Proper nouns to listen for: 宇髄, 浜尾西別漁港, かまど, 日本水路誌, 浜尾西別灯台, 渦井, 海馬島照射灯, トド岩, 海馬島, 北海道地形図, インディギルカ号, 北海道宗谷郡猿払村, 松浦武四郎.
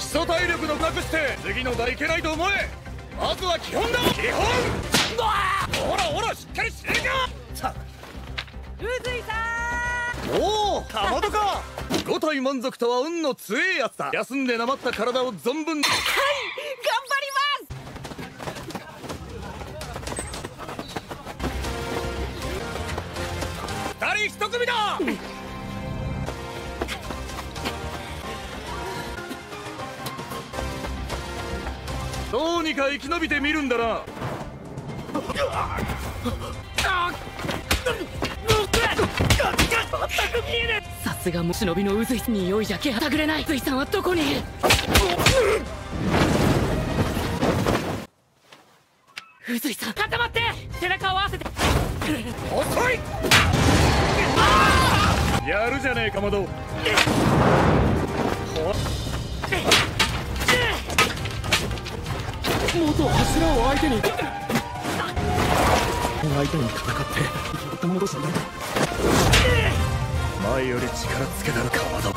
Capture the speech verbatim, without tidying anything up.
基礎体力のなくして次の台いけないと思え。まずは基本だ。基本ほらほらしっかりしねえか。宇髄さん、おおかまどか。五体満足とは運の強えやつだ。休んでなまった体を存分に。はい頑張ります。ふたり一組だ。うんどうにか生き延びてみるんだな。さすがも忍びの渦井に匂いじゃ気はたぐれない。渦井さんはどこにいる？渦井さん固まって背中を合わせて。遅い。やるじゃねえかまど。元柱を相手に相手に戦って元戻しになる。前より力つけたらかまど。